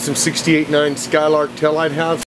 Some 68.9 Skylark taillight housing.